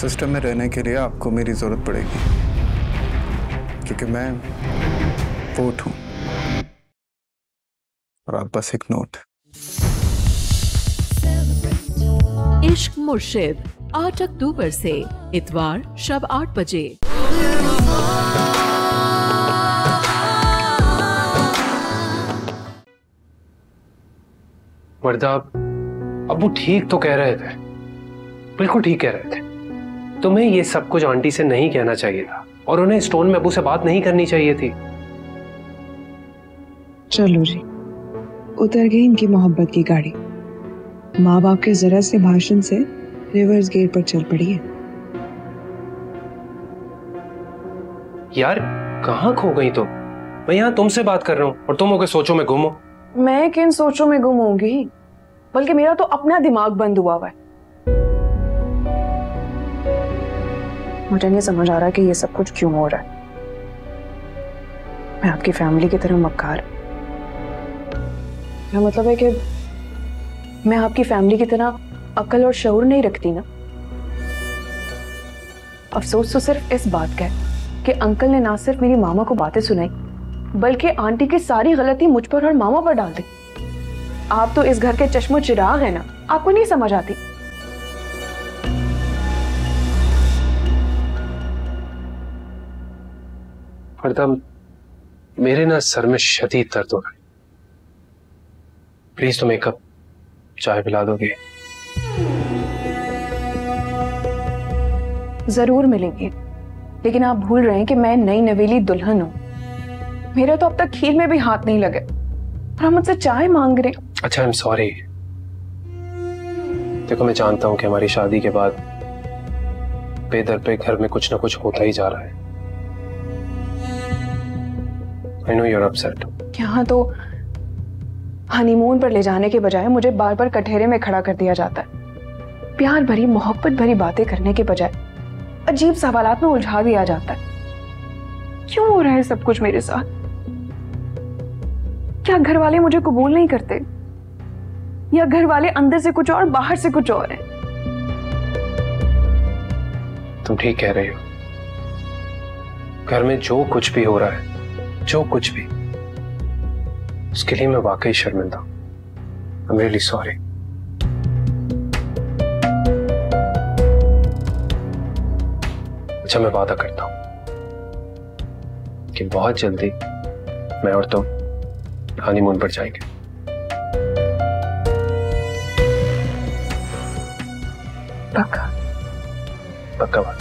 System में रहने के लिए आपको मेरी ज़रूरत पड़ेगी, क्योंकि मैं वोट हूँ और आप बस एक नोट। इश्क मुर्शिद 8 अक्टूबर से इतवार शब 8 बजे। वर्दा, अबू ठीक तो कह रहे थे, बिल्कुल ठीक कह रहे थे। तुम्हें ये सब कुछ आंटी से नहीं कहना चाहिए था और उन्हें स्टोन में अबू से बात नहीं करनी चाहिए थी। चलो जी, उतर गई इनकी मोहब्बत की गाड़ी। माँ बाप के जरा से भाषण से रिवर्स गेट पर चल पड़ी है। यार कहाँ खो गई तुम? मैं यहाँ तुमसे बात कर रहा हूँ और तुम हो गए सोचों में गुम हो। मैं किन सोचों में गुम होंगी, बल्कि मेरा तो अपना दिमाग बंद हुआ है। मुझे नहीं समझ आ रहा कि ये सब कुछ क्यों हो रहा है। मैं आपकी फैमिली की तरह मक्कार, मेरा मतलब है कि मैं आपकी फैमिली की तरह अकल और शऊर नहीं रखती ना। अफसोस तो सिर्फ इस बात का है कि अंकल ने ना सिर्फ मेरी मामा को बातें सुनाई, बल्कि आंटी की सारी गलती मुझ पर और मामा पर डाल दी। आप तो इस घर के चश्मो चिराग है ना, आपको नहीं समझ आती। फरदम, मेरे ना सर में शदीद दर्द हो रहा है। प्लीज तुम एक कप चाय पिला दोगे? जरूर मिलेंगे, लेकिन आप भूल रहे हैं कि मैं नई नवेली दुल्हन हूँ। मेरा तो अब तक खीर में भी हाथ नहीं लगे और हम मुझसे चाय मांग रहे। अच्छा, आई एम सॉरी। देखो, मैं जानता हूँ कि हमारी शादी के बाद बेदर पे घर में कुछ ना कुछ होता ही जा रहा है। I know you are upset. यहाँ तो हनीमून पर ले जाने के बजाय मुझे बार बार कटहरे में खड़ा कर दिया जाता है। प्यार भरी मोहब्बत भरी बातें करने के बजाय अजीब सवालात में उलझा दिया जाता है। क्यों हो रहा है सब कुछ मेरे साथ? क्या घर वाले मुझे कबूल नहीं करते, या घर वाले अंदर से कुछ और बाहर से कुछ और है? तुम ठीक कह रही हो। घर में जो कुछ भी हो रहा है, जो कुछ भी, उसके लिए मैं वाकई शर्मिंदा हूं। I am really sorry. अच्छा, मैं वादा करता हूं कि बहुत जल्दी मैं और तुम हनीमून पर जाएंगे। पक्का? पक्का बात।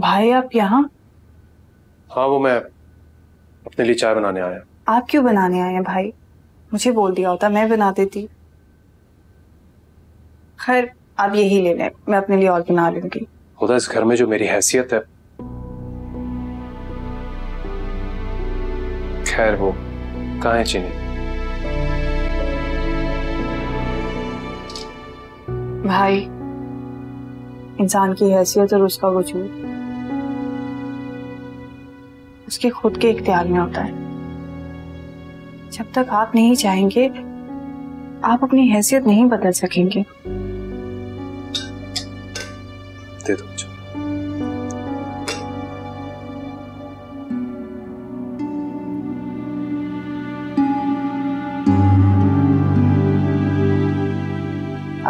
भाई आप यहाँ? हाँ, वो मैं अपने लिए चाय बनाने आया। आप क्यों बनाने आए हैं भाई? मुझे बोल दिया होता, मैं बना देती। खैर, आप यही ले लें, मैं अपने लिए और बना लूंगी। खुदा, इस घर में जो मेरी हैसियत है, खैर वो कहाँ है चीनी? भाई, इंसान की हैसियत और उसका वजूद उसके खुद के इख्तियार में होता है। जब तक आप नहीं चाहेंगे, आप अपनी हैसियत नहीं बदल सकेंगे। दे दो मुझे।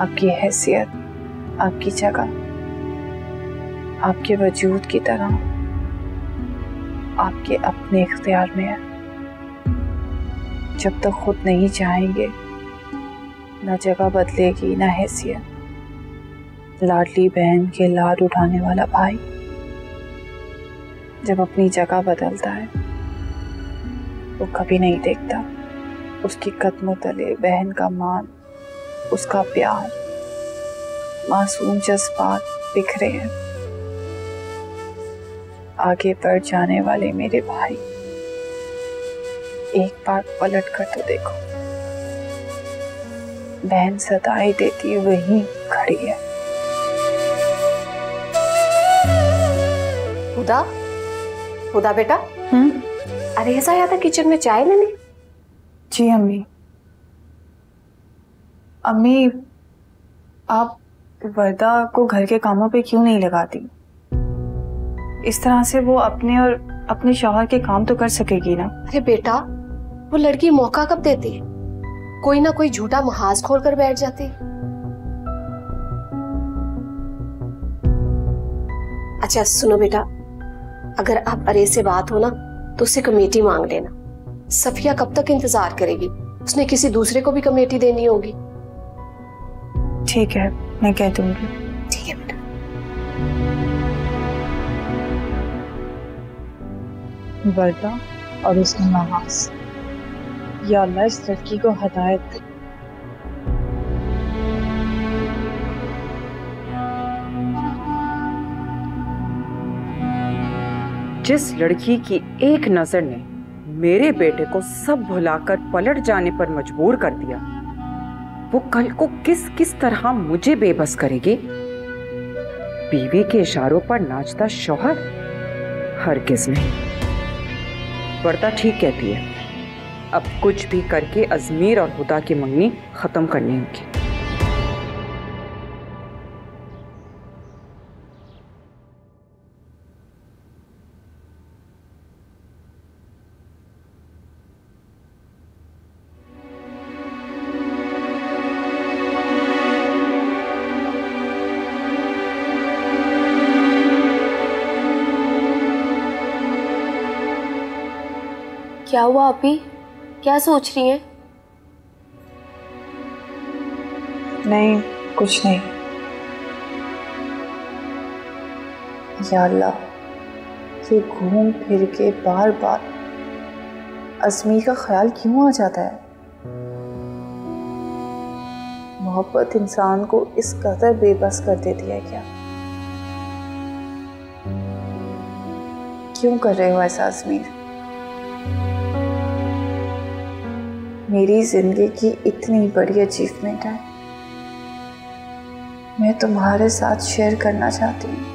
आपकी हैसियत, आपकी जगह, आपके वजूद की तरह आपके अपने इख्तियार में है। जब तक खुद नहीं चाहेंगे, ना जगह बदलेगी ना हैसियत। लाडली बहन के लाड उठाने वाला भाई जब अपनी जगह बदलता है, वो कभी नहीं देखता उसकी कदमों तले बहन का मान, उसका प्यार, मासूम जज्बात बिखरे हैं। आगे बढ़ जाने वाले मेरे भाई, एक बार पलट कर तो देखो, बहन सताई देती है वहीं खड़ी है। हुदा, हुदा बेटा, अरे ऐसा आया था किचन में चाय लेने? जी अम्मी। अम्मी, आप वर्दा को घर के कामों पे क्यों नहीं लगाती? इस तरह से वो अपने और अपने शौहर के काम तो कर सकेगी ना। अरे बेटा, वो लड़की मौका कब देती है? कोई ना कोई झूठा महाज खोल कर बैठ जाती। अच्छा सुनो बेटा, अगर आप अरे से बात हो ना तो उसे कमेटी मांग लेना। सफिया कब तक इंतजार करेगी? उसने किसी दूसरे को भी कमेटी देनी होगी। ठीक है, मैं कह दूंगी। ठीक है बेटा। वर्दा और उसका महाज, या अल्लाह इस लड़की को हदायत दे। जिस लड़की की एक नजर ने मेरे बेटे को सब भुलाकर पलट जाने पर मजबूर कर दिया, वो कल को किस किस तरह मुझे बेबस करेगी। बीवी के इशारों पर नाचता शौहर, हरगिज़ नहीं। वर्दा ठीक कहती है, अब कुछ भी करके अजमीर और हुदा की मंगनी खत्म करनी होगी। क्या हुआ आपी? क्या सोच रही है? नहीं, कुछ नहीं। या अल्लाह, ये घूम फिर के बार बार असमी का ख्याल क्यों आ जाता है? मोहब्बत इंसान को इस कदर बेबस कर देती है क्या? क्यों कर रहे हो ऐसा असमीर? मेरी जिंदगी की इतनी बड़ी अचीवमेंट है, मैं तुम्हारे साथ शेयर करना चाहती हूँ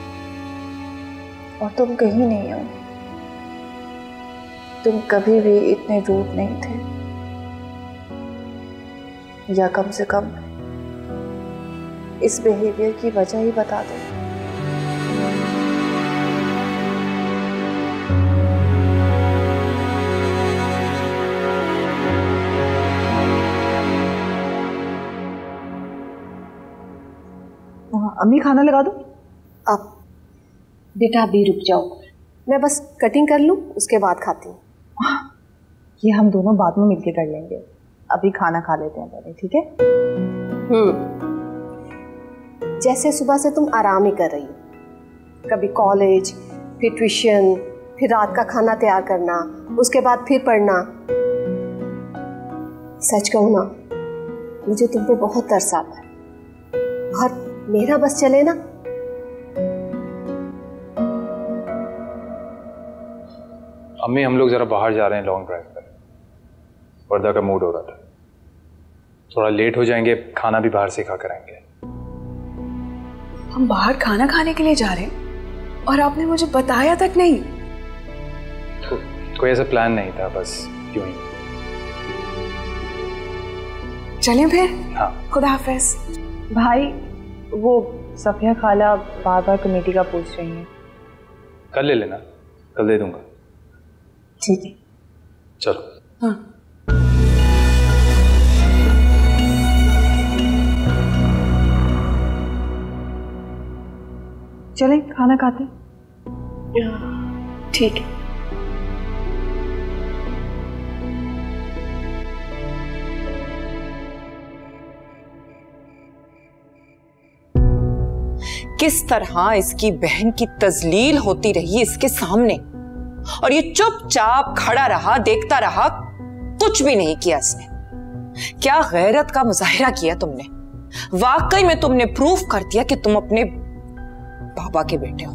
और तुम कहीं नहीं हो। तुम कभी भी इतने रूड नहीं थे, या कम से कम इस बिहेवियर की वजह ही बता दो। अम्मी खाना लगा दो। अब बेटा अभी रुक जाओ, मैं बस कटिंग कर लूँ, उसके बाद खाती हूँ। ये हम दोनों बाद में मिलके कर लेंगे, अभी खाना खा लेते हैं पहले, ठीक है? जैसे सुबह से तुम आराम ही कर रही हो, कभी कॉलेज, फिर ट्यूशन, फिर रात का खाना तैयार करना, उसके बाद फिर पढ़ना। सच कहूँ ना, मुझे तुम पे बहुत तरस आता है। और मेरा बस चले ना, अम्मी हम लोग जरा बाहर जा रहे हैं लॉन्ग ड्राइव पर। वर्दा का मूड हो रहा था, थोड़ा लेट हो जाएंगे, खाना भी बाहर से खा कर आएंगे। हम बाहर खाना खाने के लिए जा रहे हैं और आपने मुझे बताया तक नहीं? कोई ऐसा प्लान नहीं था, बस यूं ही। चलें फिर? हाँ। खुदा हाफिज। भाई, वो सफिया खाला बार बार कमेटी का पूछ रही है। कल ले लेना, कल दे दूंगा। ठीक है, चलो। हाँ। चलें, खाना खाते। ठीक है। किस तरह इसकी बहन की तजलील होती रही इसके सामने, और ये चुपचाप खड़ा रहा, देखता रहा, कुछ भी नहीं किया इसने। क्या गैरत का मुजाहिरा किया तुमने। वाकई में तुमने प्रूफ कर दिया कि तुम अपने बाबा के बेटे हो।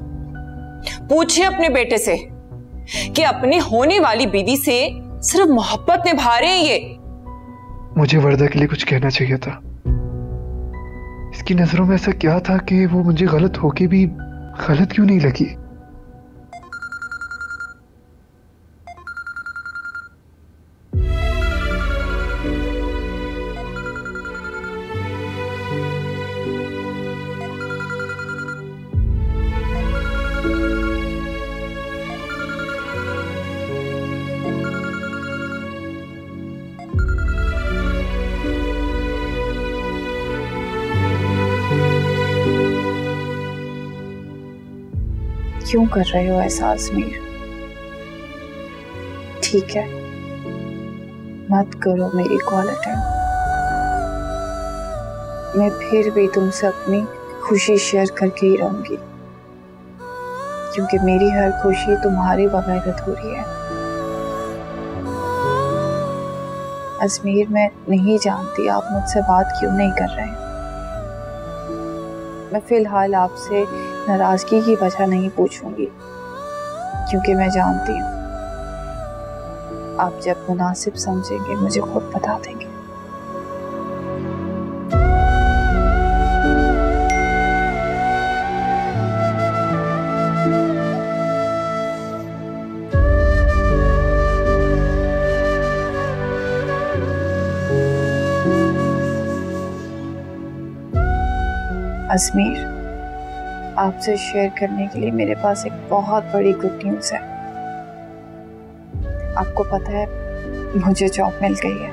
पूछे अपने बेटे से कि अपने होने वाली बीवी से सिर्फ मोहब्बत निभा रहे हैं ये। मुझे वर्दा के लिए कुछ कहना चाहिए था। इसकी नज़रों में ऐसा क्या था कि वो मुझे गलत होके भी गलत क्यों नहीं लगी। क्यों कर रहे हो ऐसा आज़मीर? ठीक है, मत करो मेरी कॉल अटेंड। मैं फिर भी तुमसे अपनी खुशी शेयर करके ही रहूंगी, क्योंकि मेरी हर खुशी तुम्हारे बगैर अधूरी है। आज़मीर, मैं नहीं जानती आप मुझसे बात क्यों नहीं कर रहे हैं। मैं फिलहाल आपसे नाराज़गी की वजह नहीं पूछूंगी, क्योंकि मैं जानती हूँ आप जब मुनासिब समझेंगे मुझे खुद बता देंगे। आज़मीर, आपसे शेयर करने के लिए मेरे पास एक बहुत बड़ी गुड न्यूज़ है। आपको पता है मुझे जॉब मिल गई है।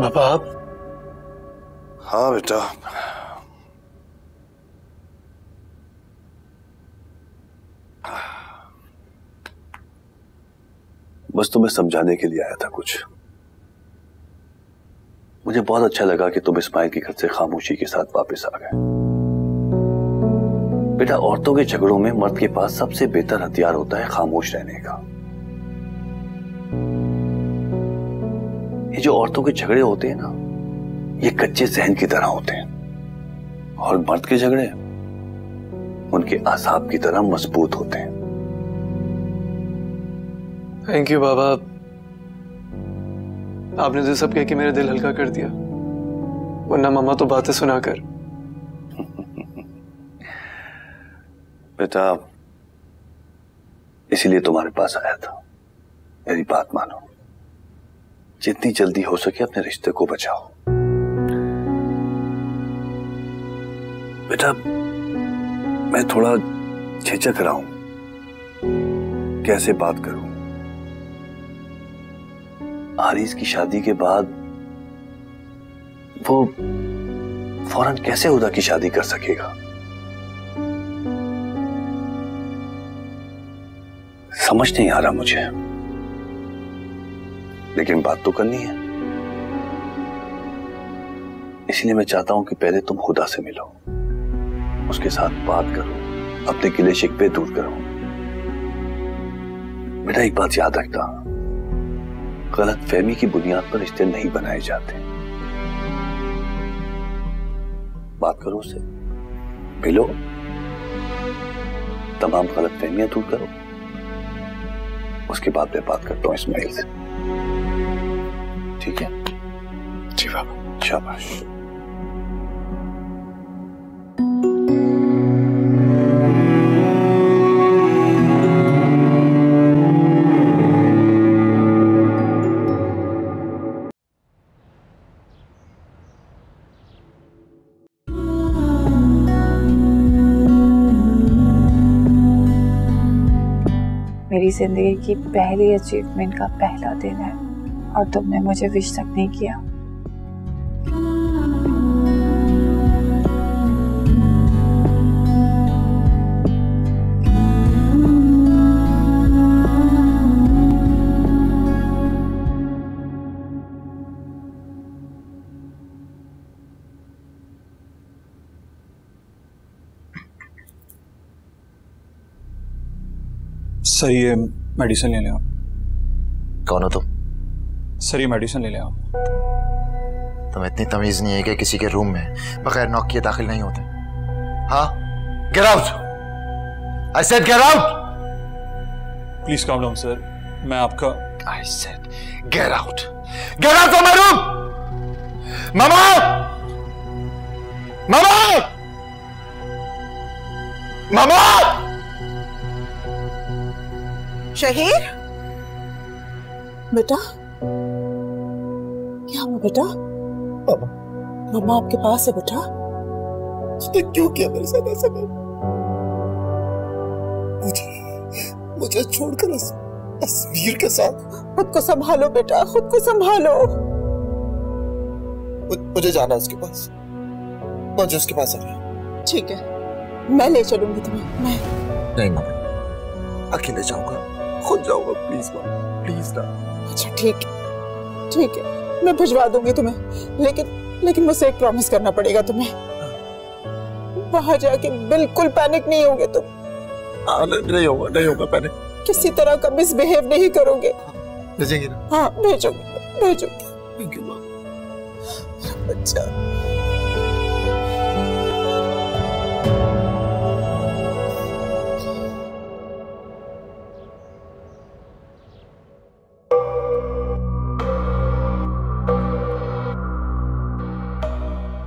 पापा आप? हाँ बेटा। बस तुम्हें समझाने के लिए आया था कुछ। मुझे बहुत अच्छा लगा कि तुम इस्माइल के घर से खामोशी के साथ वापस आ गए। बेटा, औरतों के झगड़ों में मर्द के पास सबसे बेहतर हथियार होता है खामोश रहने का। ये जो औरतों के झगड़े होते हैं ना, ये कच्चे जहन की तरह होते हैं, और मर्द के झगड़े उनके आसाब की तरह मजबूत होते हैं। थैंक यू बाबा, आपने जो सब कह के मेरा दिल हल्का कर दिया, वरना मम्मा तो बातें सुनाकर। बेटा, इसीलिए तुम्हारे पास आया था। मेरी बात मानो, जितनी जल्दी हो सके अपने रिश्ते को बचाओ। बेटा, मैं थोड़ा झिझक रहा हूं कैसे बात करूं। आरिज की शादी के बाद वो फौरन कैसे हुदा की शादी कर सकेगा। समझ नहीं आ रहा मुझे, लेकिन बात तो करनी है। इसलिए मैं चाहता हूं कि पहले तुम हुदा से मिलो, उसके साथ बात करो, अपने गिले शिकवे दूर करो। बेटा, एक बात याद रखना, गलत फहमी की बुनियाद पर रिश्ते नहीं बनाए जाते। बात करो उससे, मिलो, तमाम गलत फहमियां दूर करो। उसके बाद मैं बात करता हूं इस्माइल से। ठीक है? जी बाबा। शाबाश। मेरी जिंदगी की पहली अचीवमेंट का पहला दिन है और तुमने मुझे विश तक नहीं किया। सर, ये मेडिसिन ले लें आप। कौन हो तुम? सर, ये मेडिसिन ले लें आप। तुम्हें इतनी तमीज नहीं है कि किसी के रूम में बगैर नॉक किए दाखिल नहीं होते। हाँ, get out. I said get out. Please calm down sir, मैं आपका। I said get out, get out from my room. मामा, मामा, मामा। शहीर बेटा, क्या हुआ बेटा? मामा आपके पास है बेटा। उसने क्यों किया मेरे साथ ऐसा? मुझे छोड़कर असमीर के साथ। खुद को संभालो बेटा, खुद को संभालो। मुझे जाना उसके पास, मुझे उसके पास आना। ठीक है, मैं ले चलूंगी तुम्हें। मैं नहीं मामा, अकेले जाऊंगा, खुद जाऊंगा। प्लीज मामा, प्लीज ना। अच्छा ठीक है, ठीक है, मैं भिजवा दूंगी तुम्हें। लेकिन मुझसे एक प्रॉमिस करना पड़ेगा तुम्हें। वहां जाके बिल्कुल पैनिक नहीं होगे तुम। नहीं होगा, नहीं होगा पैनिक। किसी तरह का मिसबिहेव नहीं करोगे। भेजेंगे ना? हाँ भेजोगे, भेजोगे। अच्छा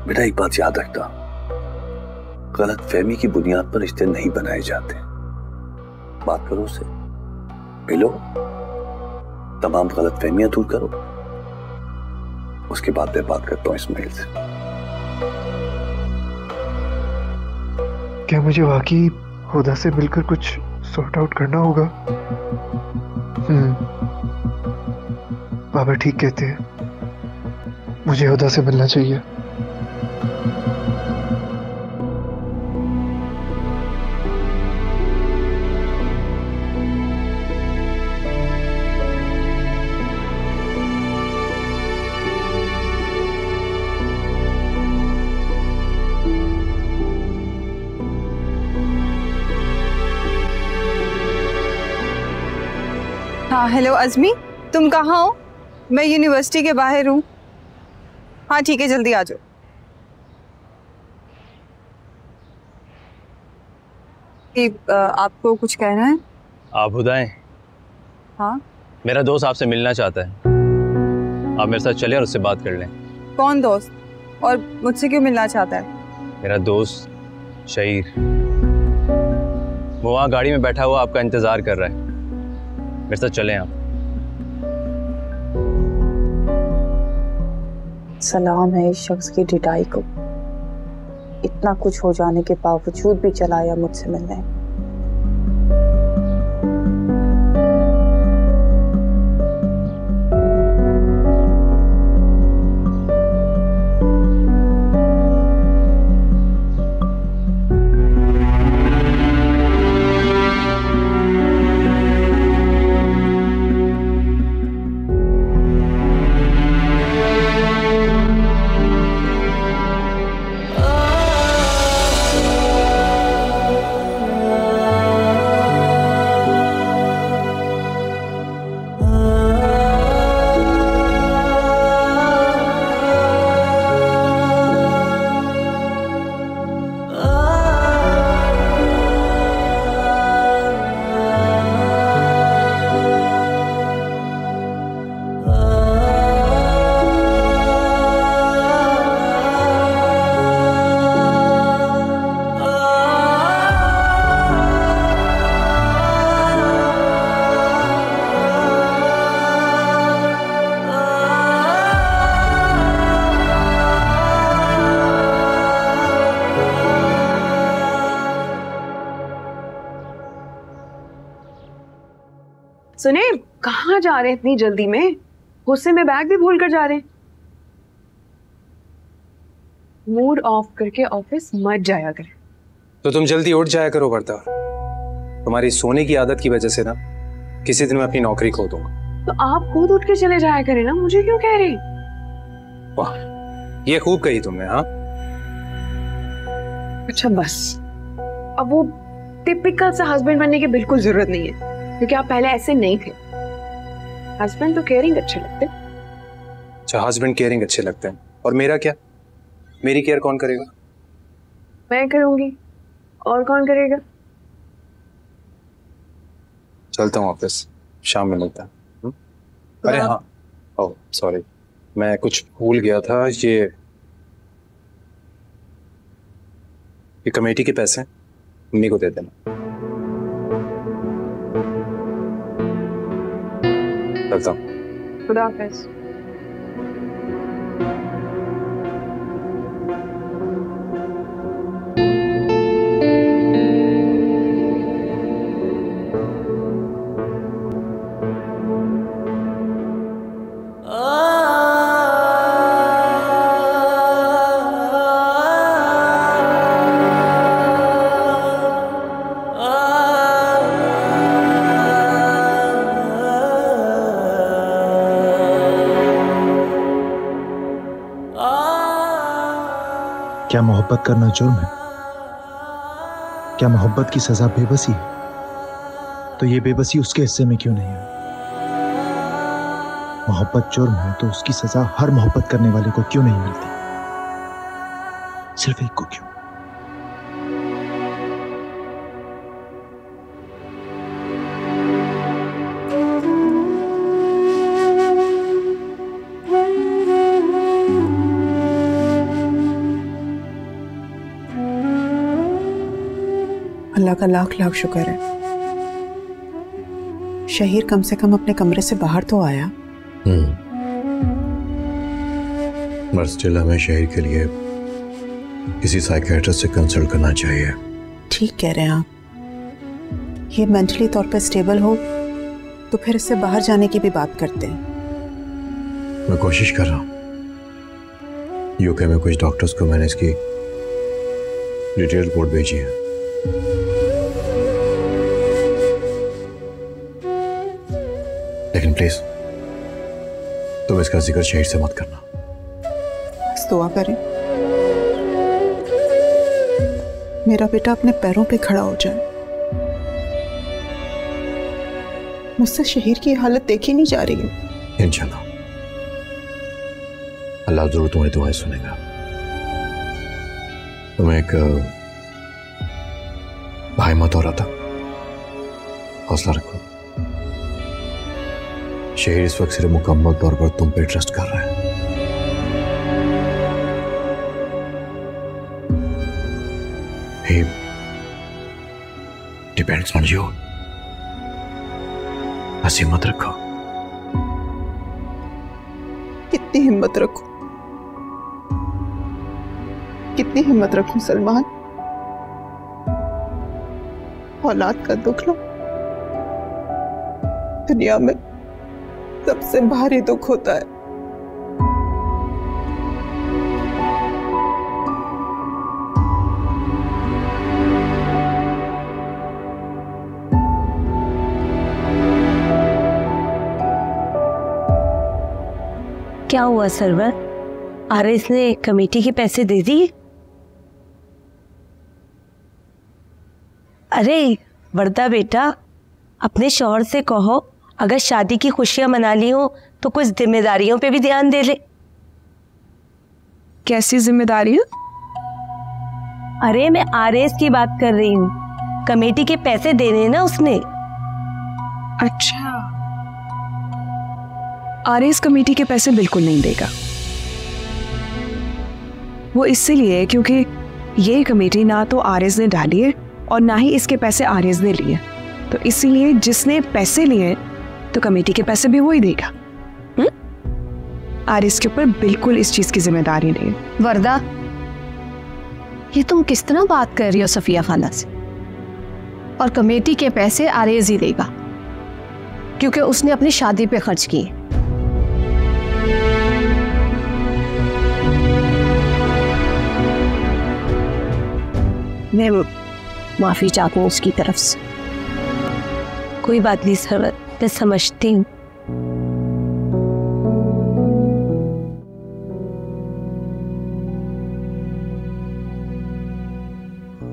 बेटा, एक बात याद रखता, गलत फहमी की बुनियाद पर रिश्ते नहीं बनाए जाते। बात करो उसे, मिलो, तमाम गलत फहमियां दूर करो। उसके बाद मैं बात करता हूं इस्माइल से। क्या मुझे वाकई हुदा से मिलकर कुछ सॉर्ट आउट करना होगा? बाबा ठीक कहते हैं, मुझे हुदा से मिलना चाहिए। हेलो अजमी, तुम कहाँ हो? मैं यूनिवर्सिटी के बाहर हूँ। हाँ ठीक है, जल्दी आ जाओ। आपको कुछ कहना है? आप हुदाएं? हाँ, मेरा दोस्त आपसे मिलना चाहता है। आप मेरे साथ चलें और उससे बात कर लें। कौन दोस्त और मुझसे क्यों मिलना चाहता है? मेरा दोस्त शहीर, वो वहाँ गाड़ी में बैठा हुआ आपका इंतजार कर रहा है। मेरे साथ चलें आप। सलाम है इस शख्स की डिडाई को, इतना कुछ हो जाने के बावजूद भी चला आया मुझसे मिलने। सुने, कहाँ जा रहे हैं इतनी जल्दी में? गुस्से में बैग भी भूल कर जा रहे हैं। मूड ऑफ करके ऑफिस मत जाया करें। तो तुम जल्दी उठ जाया करो बरदार, तुम्हारी सोने की आदत की वजह से ना किसी दिन मैं अपनी नौकरी खो दूंगा। तो आप खुद उठ के चले जाया करें ना, मुझे क्यों कह रहे? वाह, ये खूब कही तुमने। हाँ अच्छा बस, अब वो टिपिकल सा हस्बैंड बनने की बिल्कुल जरूरत नहीं है, क्योंकि आप पहले ऐसे नहीं थे। हस्बैंड तो केयरिंग अच्छे लगते हैं। अच्छा, हस्बैंड केयरिंग अच्छे लगते हैं। और मेरा क्या, मेरी केयर कौन करेगा? मैं करूंगी, और कौन करेगा? चलता हूँ वापस, शाम में मिलता हूँ। अरे हाँ, ओह सॉरी, मैं कुछ भूल गया था। ये कमेटी के पैसे मम्मी को दे देना। चलता हूँ, खुदा हाफिज़। क्या मोहब्बत करना जुर्म है? क्या मोहब्बत की सजा बेबसी है? तो ये बेबसी उसके हिस्से में क्यों नहीं है? मोहब्बत जुर्म है तो उसकी सजा हर मोहब्बत करने वाले को क्यों नहीं मिलती? सिर्फ एक को क्यों? का लाख लाख शुक्र है शहीर कम से कम अपने कमरे से बाहर तो आया। मर्स्टेला में शहीर के लिए किसी साइकियाट्रिस्ट से कंसल्ट करना चाहिए। ठीक कह रहे हैं आप। ये मेंटली तौर पर स्टेबल हो तो फिर इससे बाहर जाने की भी बात करते हैं। मैं कोशिश कर रहा हूँ। यूके में कुछ डॉक्टर्स को मैंने इसकी डिटेल रिपोर्ट भेजी है। लेकिन प्लीज तुम इसका जिक्र शहीद से मत करना। बस दुआ करें मेरा बेटा अपने पैरों पे खड़ा हो जाए। मुझसे शहीर की हालत देखी नहीं जा रही है। इंशाल्लाह अल्लाह जरूर तुम्हारी दुआएं सुनेगा। तुम्हें एक भाई मत हो रहा था, हौसला रखो। शहीर इस वक्त सिर्फ मुकम्मल तौर पर तुम पे ट्रस्ट कर रहा है। He depends on you। ऐसी हिम्मत रखो। कितनी हिम्मत रखो, कितनी हिम्मत रखूं सलमान? औलाद का दुख लो, दुनिया में सबसे भारी दुख होता है। क्या हुआ सरवर? अरे इसने कमेटी के पैसे दे दिए? अरे वर्दा बेटा, अपने शौहर से कहो अगर शादी की खुशियां मना ली हो तो कुछ जिम्मेदारियों पे भी ध्यान दे ले। कैसी जिम्मेदारी? अरे मैं आरएस की बात कर रही हूँ। कमेटी के पैसे देने ना उसने। अच्छा, आरएस कमेटी के पैसे बिल्कुल नहीं देगा। वो इसलिए क्योंकि ये कमेटी ना तो आरएस ने डाली है और ना ही इसके पैसे आरएस ने लिए, तो इसीलिए जिसने पैसे लिए तो कमेटी के पैसे भी वही देगा। आरएस के ऊपर बिल्कुल इस चीज की जिम्मेदारी नहीं। वर्दा, ये तुम किस तरह बात कर रही हो सफिया खाना से? और कमेटी के पैसे आरएस ही देगा क्योंकि उसने अपनी शादी पे खर्च किए। मैं माफी चाहता हूँ उसकी तरफ से। कोई बात नहीं सरवर, मैं समझती हूँ।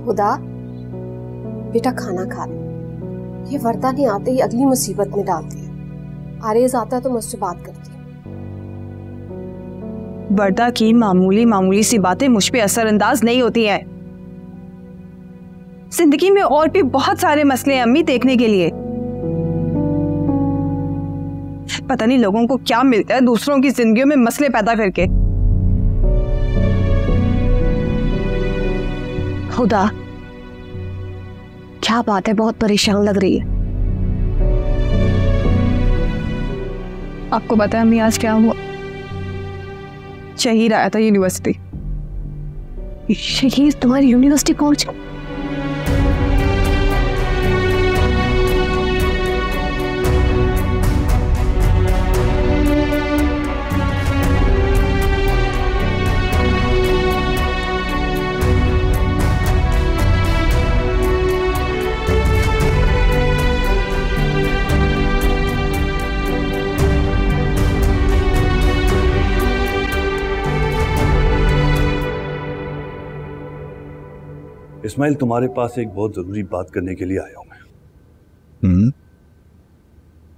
खुदा, बेटा खाना खा रहे। ये वर्दा नहीं आते ही अगली मुसीबत में डालती है। आरेज आता है तो मुझसे बात करती है। बर्दा की मामूली मामूली सी बातें मुझ पे असरअंदाज नहीं होती हैं। जिंदगी में और भी बहुत सारे मसले हैं अम्मी देखने के लिए। पता नहीं लोगों को क्या मिलता है दूसरों की जिंदगियों में मसले पैदा करके। खुदा क्या बात है, बहुत परेशान लग रही है। आपको पता है अम्मी आज क्या हुआ? शहीद आया था यूनिवर्सिटी। शहीद तुम्हारी यूनिवर्सिटी पहुंच? इस्माइल, तुम्हारे पास एक बहुत जरूरी बात करने के लिए आया हूं मैं।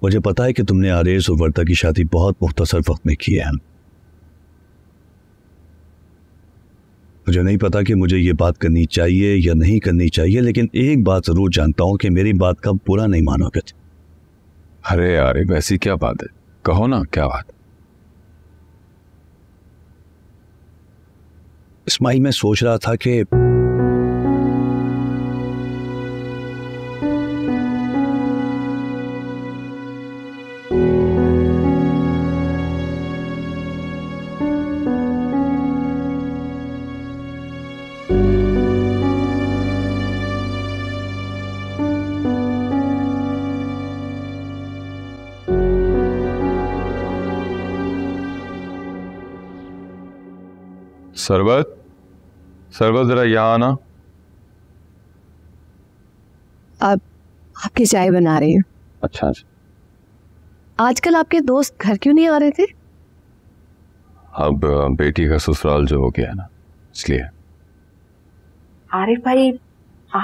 मुझे पता है कि तुमने आरेस और वर्दा की शादी बहुत मुख्तसर वक्त में की है। मुझे नहीं पता कि मुझे ये बात करनी चाहिए या नहीं करनी चाहिए, लेकिन एक बात जरूर जानता हूं कि मेरी बात का बुरा नहीं मानोगे। अरे आरिफ, ऐसी क्या बात है? कहो ना क्या बात। इस्माइल, मैं सोच रहा था कि सरबत, सरबत जरा यहाँ आना। आप आपकी चाय बना रही हैं। अच्छा अच्छा, आजकल आपके दोस्त घर क्यों नहीं आ रहे थे? अब बेटी का ससुराल जो हो गया ना, इसलिए। आरिफ भाई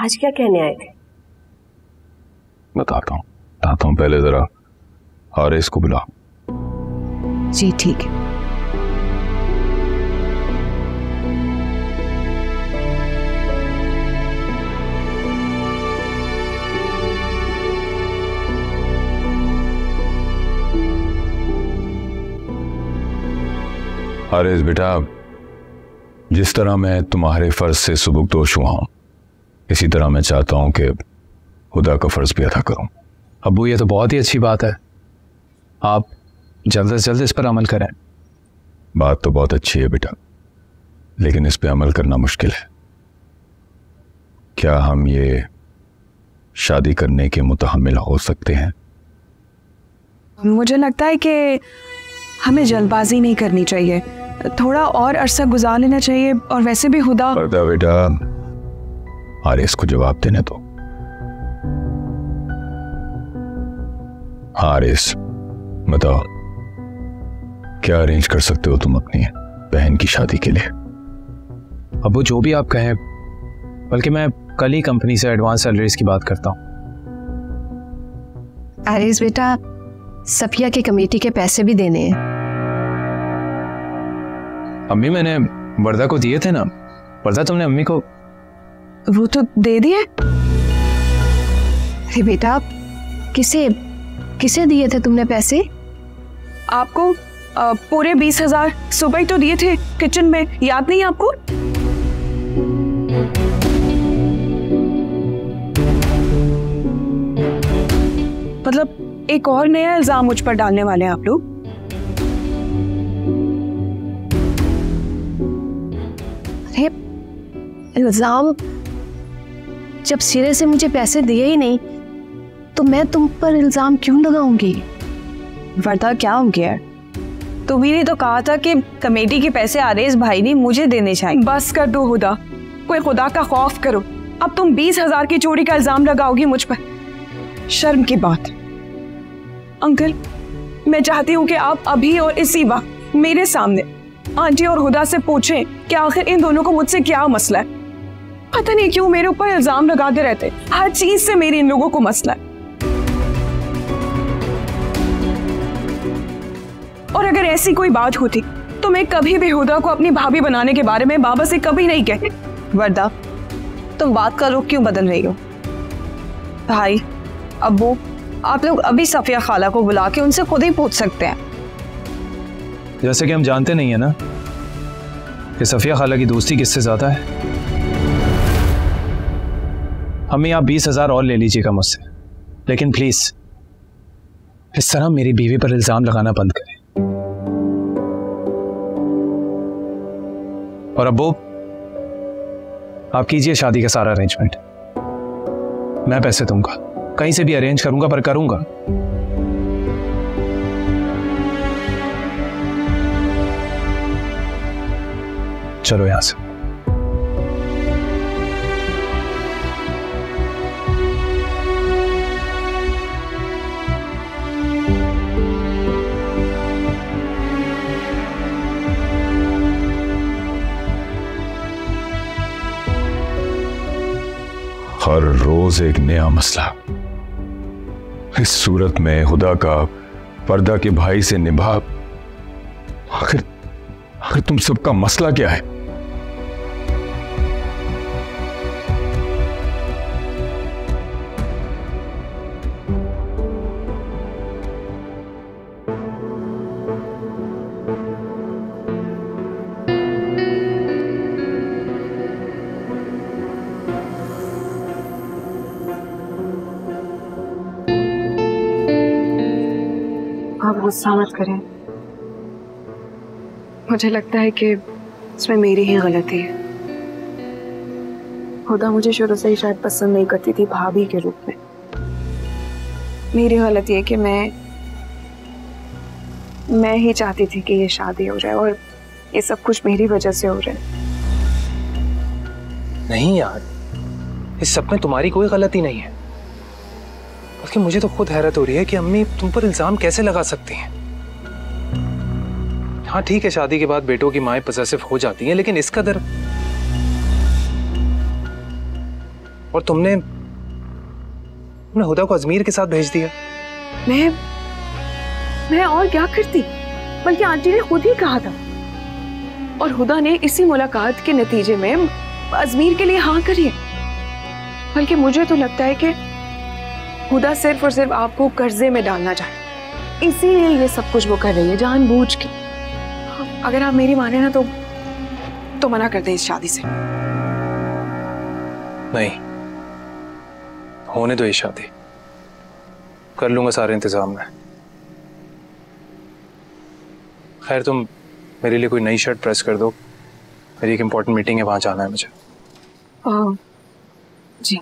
आज क्या कहने आए थे? बताता हूँ, पहले जरा आरिफ को बुला। जी ठीक है। आरिस बेटा, जिस तरह मैं तुम्हारे फ़र्ज से सबकदोश हुआ हूँ, इसी तरह मैं चाहता हूँ कि खुदा का फ़र्ज भी अदा करूँ। अब्बू, ये तो बहुत ही अच्छी बात है। आप जल्द से जल्द इस पर अमल करें। बात तो बहुत अच्छी है बेटा, लेकिन इस पर अमल करना मुश्किल है। क्या हम ये शादी करने के मुतहम्मिल हो सकते हैं? मुझे लगता है कि हमें जल्दबाजी नहीं करनी चाहिए, थोड़ा और अरसा गुजार लेना चाहिए। और वैसे भी खुदा बेटा, आरिस को जवाब देने दो। आरिस बताओ, क्या अरेंज कर सकते हो तुम अपनी बहन की शादी के लिए? अब वो जो भी आप कहें, बल्कि मैं कल ही कंपनी से एडवांस सैलरीज की बात करता हूँ। आरिस बेटा, सफिया की कमेटी के पैसे भी देने हैं। अम्मी मैंने वर्दा को दिए थे ना। वर्दा, तुमने अम्मी को वो तो दे दिए? अरे बेटा, किसे किसे दिए थे तुमने पैसे? आपको पूरे 20,000 सुबह ही तो दिए थे किचन में, याद नहीं आपको? मतलब एक और नया इल्जाम मुझ पर डालने वाले हैं आप लोग। अरे इल्जाम, जब सिरे से मुझे पैसे दिए ही नहीं तो मैं तुम पर इल्जाम क्यों लगाऊंगी? वर्दा, क्या हो गया? तुम्हें तो कहा था कि कमेटी के पैसे आरेस भाई ने मुझे देने चाहिए। बस कर दो खुदा, कोई खुदा का खौफ करो। अब तुम 20,000 की चोरी का इल्जाम लगाओगी मुझ पर, शर्म की बात। अंकल, मैं चाहती हूँ कि आप अभी और इसी वक्त मेरे सामने आंटी और खुदा से पूछें कि आखिर इन दोनों को मुझसे क्या मसला है। पता नहीं क्यों मेरे ऊपर इल्जाम लगाते रहते, हर चीज से मेरी इन लोगों को मसला है। और अगर ऐसी कोई बात होती तो मैं कभी भी हुदा को अपनी भाभी बनाने के बारे में बाबा से कभी नहीं कही। वर्दा, तुम बात का रुख क्यों बदल रही हो? भाई, अब्बू, आप लोग अभी सफिया खाला को बुला के उनसे खुद ही पूछ सकते हैं। जैसे कि हम जानते नहीं है ना कि सफिया खाला की दोस्ती किससे ज्यादा है। हमें आप 20,000 और ले लीजिएगा मुझसे, लेकिन प्लीज इस तरह मेरी बीवी पर इल्जाम लगाना बंद करें। और अब्बू, आप कीजिए शादी का सारा अरेंजमेंट। मैं पैसे दूंगा, कहीं से भी अरेंज करूंगा, पर करूंगा। चलो यहां से। हर रोज एक नया मसला। इस सूरत में हुदा का पर्दा के भाई से निभा, आखिर तुम सबका मसला क्या है? गुस्सा मत करें, मुझे लगता है कि इसमें मेरी ही गलती है। खुदा मुझे शुरू से ही शायद पसंद नहीं करती थी भाभी के रूप में। मेरी गलती है कि मैं ही चाहती थी कि ये शादी हो जाए और ये सब कुछ मेरी वजह से हो रहा है। नहीं यार, इस सब में तुम्हारी कोई गलती नहीं है। बल्कि मुझे तो खुद हैरत हो रही है कि अम्मी तुम पर इल्जाम कैसे लगा सकती हैं। हाँ ठीक है, शादी के बाद बेटों की माएं पजेसिव हो जाती हैं, लेकिन इस कदर। और तुमने हुदा को अजमेर के साथ भेज दिया। मैं और क्या करती, बल्कि आंटी ने खुद ही कहा था और हुदा ने इसी मुलाकात के नतीजे में अजमेर के लिए हाँ करी। बल्कि मुझे तो लगता है कि हुदा सिर्फ और सिर्फ आपको कर्जे में डालना चाहे, इसीलिए ये सब कुछ वो कर रही है जानबूझ के। अगर आप मेरी माने ना तो मना कर दें इस शादी से। नहीं, होने दो ये शादी, कर लूंगा सारे इंतजाम मैं। खैर, तुम मेरे लिए कोई नई शर्ट प्रेस कर दो, मेरी एक इम्पोर्टेंट मीटिंग है, वहां जाना है मुझे। जी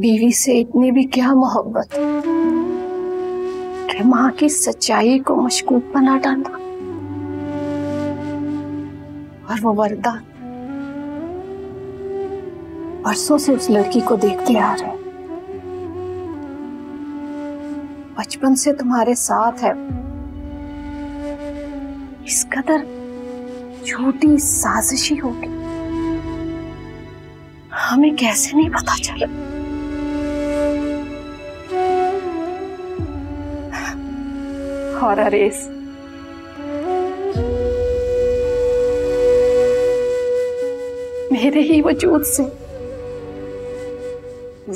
बीवी से इतनी भी क्या मोहब्बत कि माँ की सच्चाई को मशकूक बना डालना। और वो वर्दा बरसों से उस लड़की को देखते आ रहे। बचपन से तुम्हारे साथ है, इस कदर छोटी साजिशी होगी हमें कैसे नहीं पता चला। रेस मेरे ही वजूद से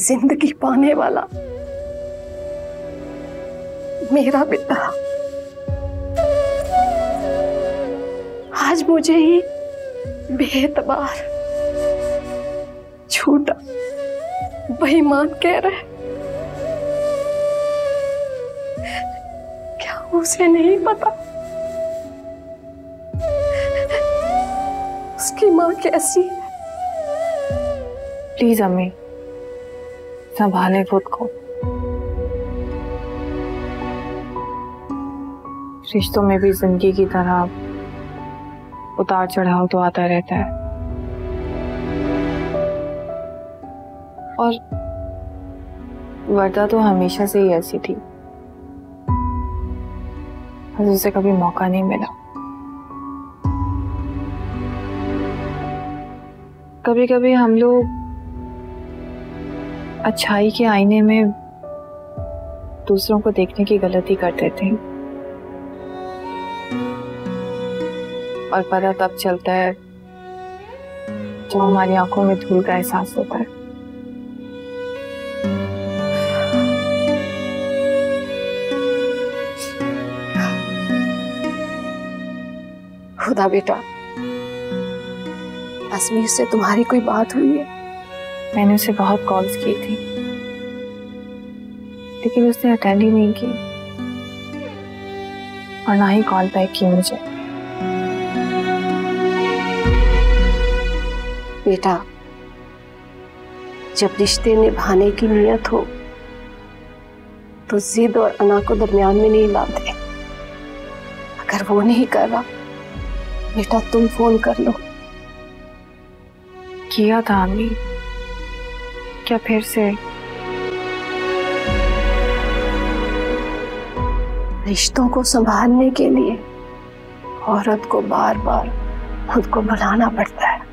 जिंदगी पाने वाला मेरा बेटा आज मुझे ही बेतबार, झूठा, बेईमान कह रहा है। उसे नहीं पता उसकी माँ कैसी है। प्लीज अम्मी, संभाले खुद को। रिश्तों में भी जिंदगी की तरह उतार चढ़ाव तो आता रहता है। और वर्दा तो हमेशा से ही ऐसी थी। बस उसे कभी मौका नहीं मिला। कभी कभी हम लोग अच्छाई के आईने में दूसरों को देखने की गलती कर देते हैं और पता तब चलता है जब हमारी आंखों में धूल का एहसास होता है। खुदा बेटा, असमी से तुम्हारी कोई बात हुई है? मैंने उसे बहुत कॉल्स की थी लेकिन उसने अटेंड ही नहीं की और ना ही कॉल बैक की मुझे। बेटा, जब रिश्ते निभाने की नीयत हो तो जिद और अना को दरमियान में नहीं लाते। अगर वो नहीं कर रहा बेटा तुम फोन कर लो। किया था अम्मी, क्या फिर से? रिश्तों को संभालने के लिए औरत को बार बार खुद को भुलाना पड़ता है।